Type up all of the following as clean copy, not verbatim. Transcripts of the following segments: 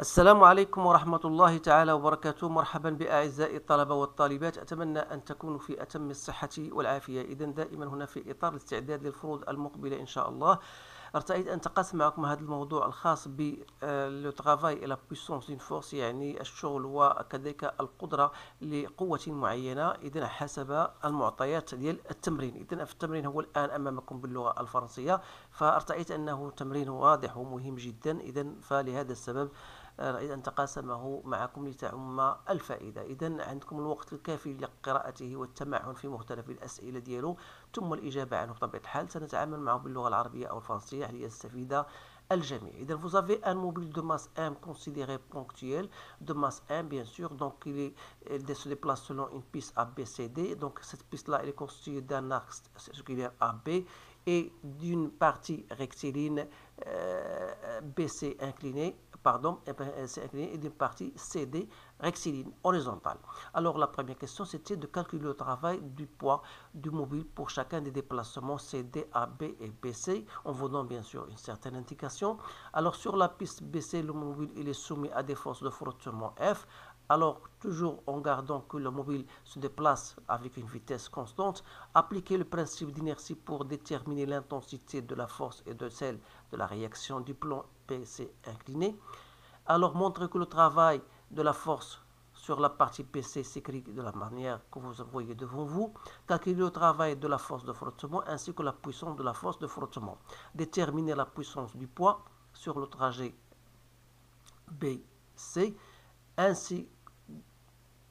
السلام عليكم ورحمة الله تعالى وبركاته. مرحبا بأعزائي الطلبة والطالبات، أتمنى أن تكونوا في أتم الصحة والعافية. إذن دائما هنا في إطار الاستعداد للفروض المقبلة إن شاء الله، ارتأيت أن تقاس معكم هذا الموضوع الخاص بلو ترافاي إلا بويسونس دون فورس، يعني الشغل وكذلك القدرة لقوة معينة، إذن حسب المعطيات ديال التمرين. إذن التمرين هو الآن أمامكم باللغة الفرنسية، فارتأيت أنه تمرين واضح ومهم جدا، إذن فلهذا السبب رأيت أن تقاسمه معكم لتعم الفائدة. إذن عندكم الوقت الكافي لقراءته والتمعن في مختلف الأسئلة ديالو ثم الإجابة عنه. بطبيعة الحال سنتعامل معه باللغة العربية أو الفرنسية ليستفيد الجميع. إذن vous avez un mobile de masse M considéré ponctuel, de masse M bien sûr, donc il se déplace selon une piste ABCD. Donc cette piste-là elle est constituée d'un axe circulaire AB et d'une partie rectiligne BC inclinée, pardon, et d'une partie CD rectiligne horizontale. Alors la première question c'était de calculer le travail du poids du mobile pour chacun des déplacements CD, AB et BC, en vous donnant bien sûr une certaine indication. Alors sur la piste BC, le mobile il est soumis à des forces de frottement F. Alors, toujours en gardant que le mobile se déplace avec une vitesse constante, appliquez le principe d'inertie pour déterminer l'intensité de la force et de celle de la réaction du plan PC incliné. Alors, montrez que le travail de la force sur la partie PC s'écrit de la manière que vous voyez devant vous. Calculez le travail de la force de frottement ainsi que la puissance de la force de frottement. Déterminez la puissance du poids sur le trajet BC ainsi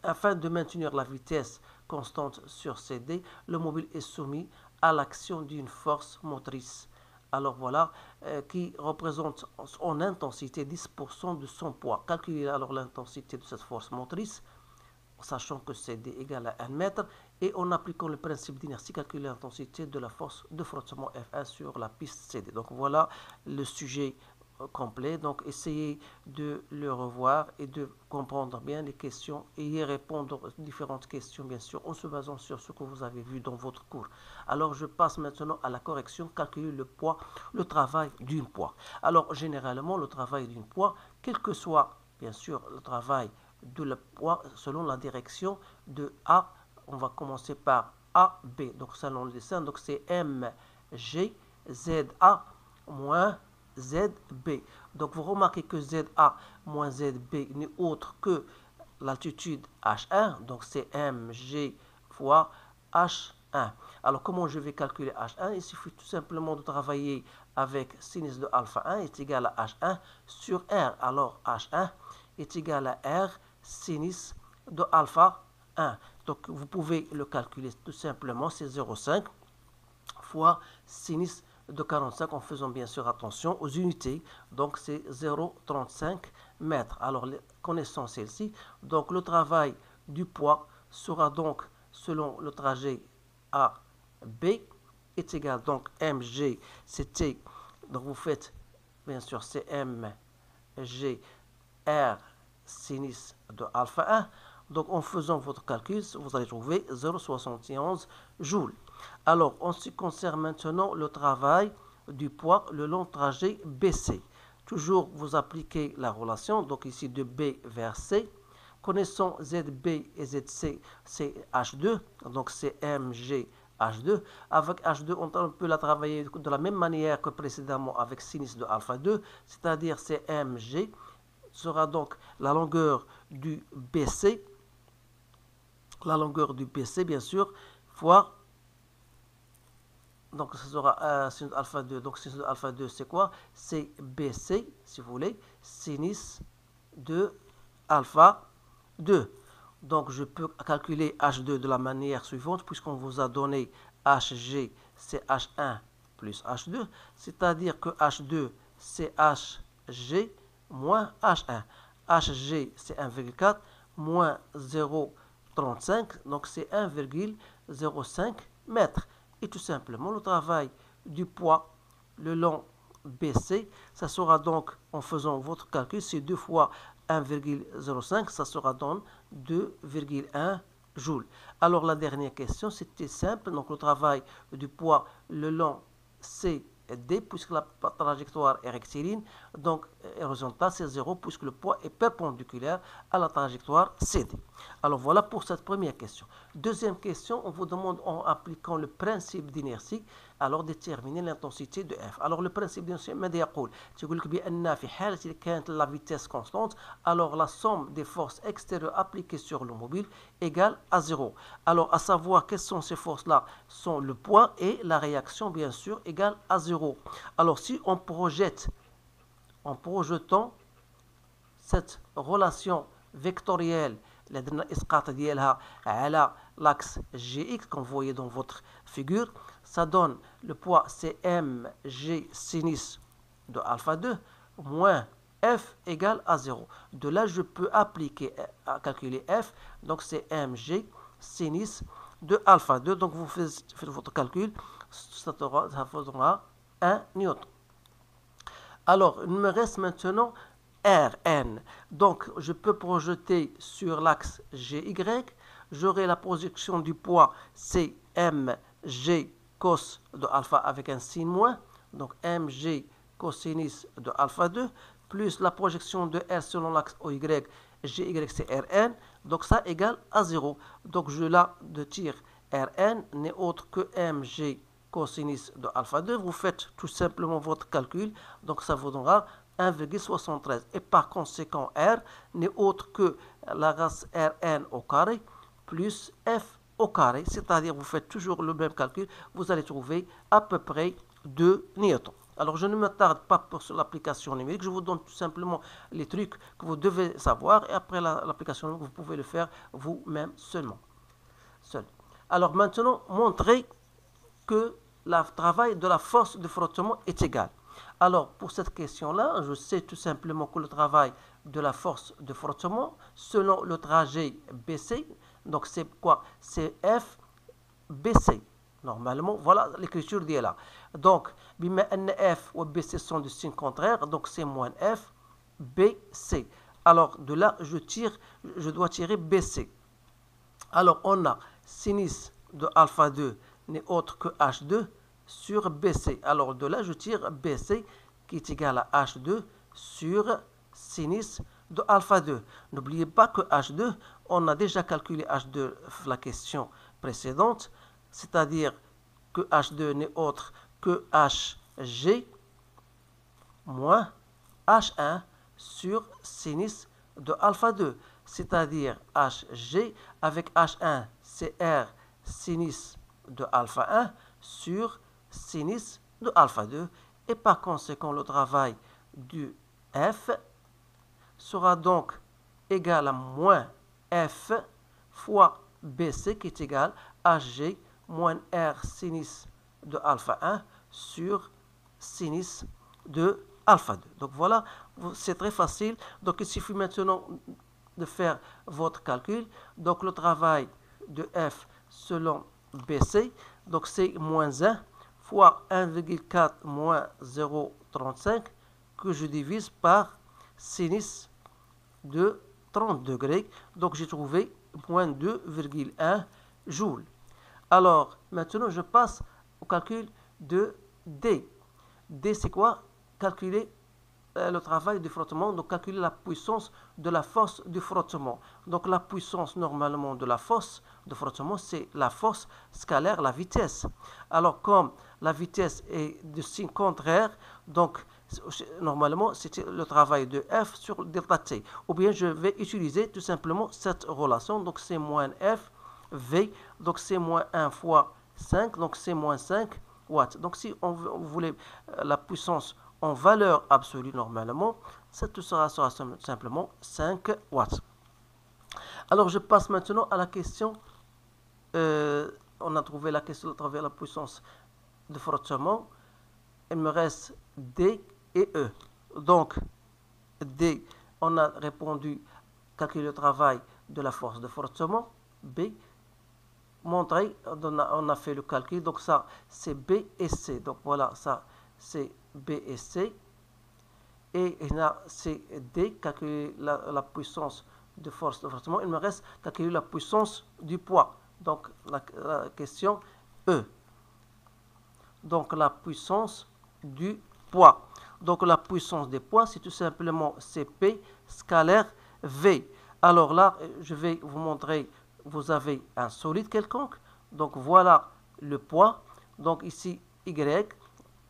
afin de maintenir la vitesse constante sur CD, le mobile est soumis à l'action d'une force motrice. Alors voilà, qui représente en intensité 10% de son poids. Calculez alors l'intensité de cette force motrice, sachant que CD égale à 1 mètre, et en appliquant le principe d'inertie, calculez l'intensité de la force de frottement F1 sur la piste CD. Donc voilà le sujet complet. Donc essayez de le revoir et de comprendre bien les questions et y répondre aux différentes questions bien sûr en se basant sur ce que vous avez vu dans votre cours. Alors je passe maintenant à la correction. Calculer le poids, le travail d'une poids. Alors généralement le travail d'une poids, quel que soit bien sûr le travail de la poids selon la direction de A, on va commencer par AB, donc selon le dessin, donc c'est MG ZA moins ZB. Donc vous remarquez que ZA moins ZB n'est autre que l'altitude H1, donc c'est MG fois H1. Alors comment je vais calculer H1? Il suffit tout simplement de travailler avec sinus de alpha 1 est égal à H1 sur R. Alors H1 est égal à R sinus de alpha 1. Donc vous pouvez le calculer tout simplement, c'est 0,5 fois sinus de 45 en faisant bien sûr attention aux unités, donc c'est 0,35 mètres. Alors connaissant celle-ci, donc le travail du poids sera donc selon le trajet AB est égal donc MG, c'était, donc vous faites bien sûr c'est MG R sinus de alpha 1, donc en faisant votre calcul vous allez trouver 0,71 joules. Alors, en ce qui concerne maintenant le travail du poids le long trajet BC, toujours vous appliquez la relation, donc ici de B vers C. Connaissant ZB et ZC, c'est H2, donc c'est MG H2. Avec H2, on peut la travailler de la même manière que précédemment avec sinus de alpha 2, c'est-à-dire c'est MG, sera donc la longueur du BC, bien sûr, fois. Donc, ce sera sinus de alpha 2. Donc, sinus de alpha 2, c'est quoi? C'est BC, si vous voulez, sinus de alpha 2. Donc, je peux calculer H2 de la manière suivante, puisqu'on vous a donné HG, c'est H1 plus H2. C'est-à-dire que H2, c'est HG moins H1. HG, c'est 1,4 moins 0,35. Donc, c'est 1,05 mètres. Et tout simplement le travail du poids le long BC, ça sera donc en faisant votre calcul, c'est 2 fois 1,05, ça sera donc 2,1 joules. Alors la dernière question c'était simple, donc le travail du poids le long CD, puisque la trajectoire est rectiligne, donc horizontal, c'est 0, puisque le poids est perpendiculaire à la trajectoire CD. Alors voilà pour cette première question. Deuxième question, on vous demande, en appliquant le principe d'inertie, alors déterminer l'intensité de F. Alors le principe d'inertie, c'est la vitesse constante, alors la somme des forces extérieures appliquées sur le mobile égale à 0. Alors à savoir quelles sont ces forces-là, sont le poids et la réaction, bien sûr, égale à 0. Alors si on projette, en projetant cette relation vectorielle, l'axe GX, qu'on voyait dans votre figure, ça donne le poids CMG sinus de alpha 2 moins F égale à 0. De là, je peux appliquer, calculer F, donc c'est CMG sinus de alpha 2. Donc vous faites votre calcul, ça faudra 1 newton. Alors, il me reste maintenant Rn. Donc, je peux projeter sur l'axe GY. J'aurai la projection du poids CMG cos de alpha avec un signe moins. Donc, Mg cosinus de alpha 2 plus la projection de R selon l'axe OY. GY, c'est Rn. Donc, ça égale à 0. Donc, je la retire. Rn n'est autre que Mg cosinus de alpha 2, vous faites tout simplement votre calcul, donc ça vous donnera 1,73. Et par conséquent, R n'est autre que la race Rn au carré plus F au carré, c'est-à-dire vous faites toujours le même calcul, vous allez trouver à peu près 2 newtons. Alors, je ne m'attarde pas sur l'application numérique, je vous donne tout simplement les trucs que vous devez savoir, et après l'application numérique, vous pouvez le faire vous-même seulement. Alors, maintenant, montrez que le travail de la force de frottement est égal. Alors, pour cette question-là, je sais tout simplement que le travail de la force de frottement, selon le trajet BC, donc c'est quoi? C'est FBC. Normalement, voilà l'écriture d'elle là. Donc, F ou BC sont du signe contraire, donc c'est moins FBC. Alors, de là, je dois tirer BC. Alors, on a sinus de alpha 2 n'est autre que H2 sur BC. Alors de là, je tire BC qui est égal à H2 sur sinus de alpha 2. N'oubliez pas que H2, on a déjà calculé H2 la question précédente, c'est-à-dire que H2 n'est autre que HG moins H1 sur sinus de alpha 2, c'est-à-dire HG avec H1, c'est R sinus de alpha 1 sur sinus de alpha 2, et par conséquent le travail du F sera donc égal à moins F fois BC qui est égal à HG moins R sinus de alpha 1 sur sinus de alpha 2. Donc voilà, c'est très facile. Donc il suffit maintenant de faire votre calcul. Donc le travail de F selon BC, donc c'est moins 1 fois 1,4 moins 0,35 que je divise par sinus de 30 degrés. Donc j'ai trouvé moins 2,1 joules. Alors maintenant je passe au calcul de D. D c'est quoi? Calculer le travail du frottement, donc calculer la puissance de la force du frottement. Donc la puissance normalement de la force de frottement, c'est la force scalaire, la vitesse. Alors comme la vitesse est de signe contraire, donc normalement c'est le travail de F sur delta T. Ou bien je vais utiliser tout simplement cette relation, donc c'est moins F V, donc c'est moins 1 fois 5, donc c'est moins 5 watts. Donc si on voulait la puissance en valeur absolue normalement, ça sera simplement 5 watts. Alors je passe maintenant à la question, on a trouvé la question à travers la puissance de frottement, il me reste D et E. Donc D, on a répondu, calculer le travail de la force de frottement, B, montrer, on a fait le calcul, donc ça c'est B et C, donc voilà ça c'est B et C, et là c'est D, calculer la puissance de force de frottement. Il me reste calculer la puissance du poids, donc la question E, donc la puissance du poids. Donc la puissance des points, c'est tout simplement CP scalaire V. Alors là, je vais vous montrer, vous avez un solide quelconque. Donc voilà le poids. Donc ici, Y,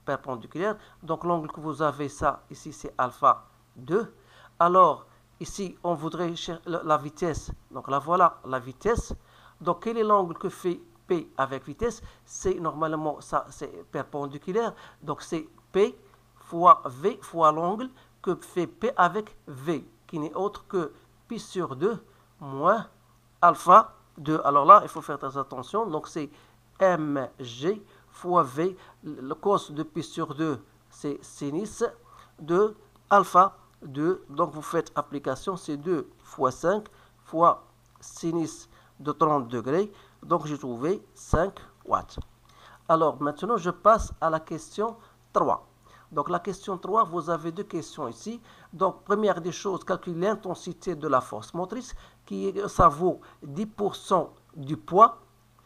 perpendiculaire. Donc l'angle que vous avez, ça, ici, c'est alpha 2. Alors, ici, on voudrait chercher la vitesse. Donc là, voilà la vitesse. Donc quel est l'angle que fait P avec vitesse? C'est normalement, ça, c'est perpendiculaire. Donc c'est P fois V fois l'angle que fait P avec V, qui n'est autre que pi sur 2 moins alpha 2. Alors là, il faut faire très attention. Donc c'est mg fois V. Le cos de pi sur 2, c'est sinus de alpha 2. Donc vous faites application, c'est 2 fois 5 fois sinus de 30 degrés. Donc j'ai trouvé 5 watts. Alors maintenant, je passe à la question 3. Donc la question 3, vous avez deux questions ici. Donc première des choses, calculer l'intensité de la force motrice, qui ça vaut 10% du poids,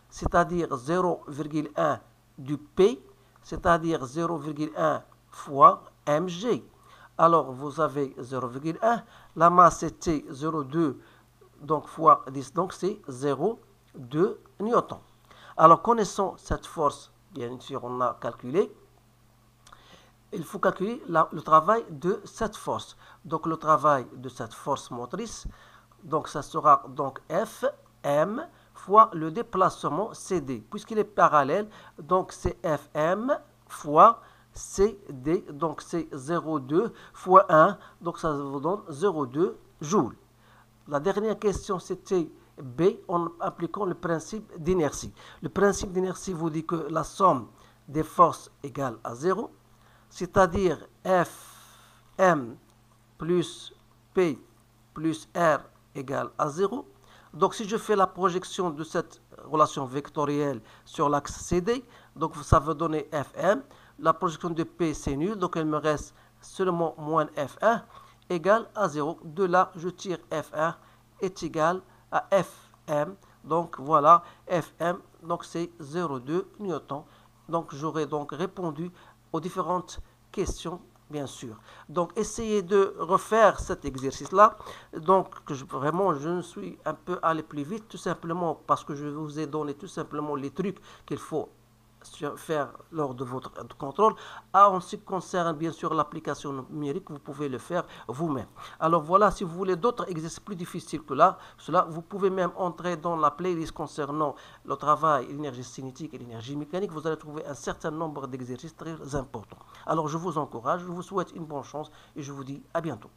c'est-à-dire 0,1 du P, c'est-à-dire 0,1 fois mg. Alors vous avez 0,1, la masse était 0,2, donc fois 10, donc c'est 0,2 newton. Alors connaissant cette force, bien sûr on a calculé, il faut calculer le travail de cette force. Donc le travail de cette force motrice, donc ça sera donc Fm fois le déplacement CD. Puisqu'il est parallèle, donc c'est Fm fois CD, donc c'est 0,2 fois 1, donc ça vous donne 0,2 joules. La dernière question, c'était B, en appliquant le principe d'inertie. Le principe d'inertie vous dit que la somme des forces égale à 0. C'est-à-dire Fm plus P plus R égale à 0. Donc si je fais la projection de cette relation vectorielle sur l'axe CD, donc ça va donner Fm. La projection de P, c'est nul, donc il me reste seulement moins F1 égale à 0. De là, je tire F1 est égal à Fm. Donc voilà, Fm, donc c'est 0,2 newton. Donc j'aurais donc répondu aux différentes questions, bien sûr. Donc, essayez de refaire cet exercice-là. Donc, vraiment, je me suis un peu allé plus vite, tout simplement parce que je vous ai donné tout simplement les trucs qu'il faut faire lors de votre contrôle. En ce qui concerne, bien sûr, l'application numérique, vous pouvez le faire vous-même. Alors, voilà, si vous voulez d'autres exercices plus difficiles que là, cela, vous pouvez même entrer dans la playlist concernant le travail, l'énergie cinétique et l'énergie mécanique. Vous allez trouver un certain nombre d'exercices très importants. Alors, je vous encourage, je vous souhaite une bonne chance et je vous dis à bientôt.